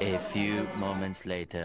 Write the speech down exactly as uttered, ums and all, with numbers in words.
A few moments later.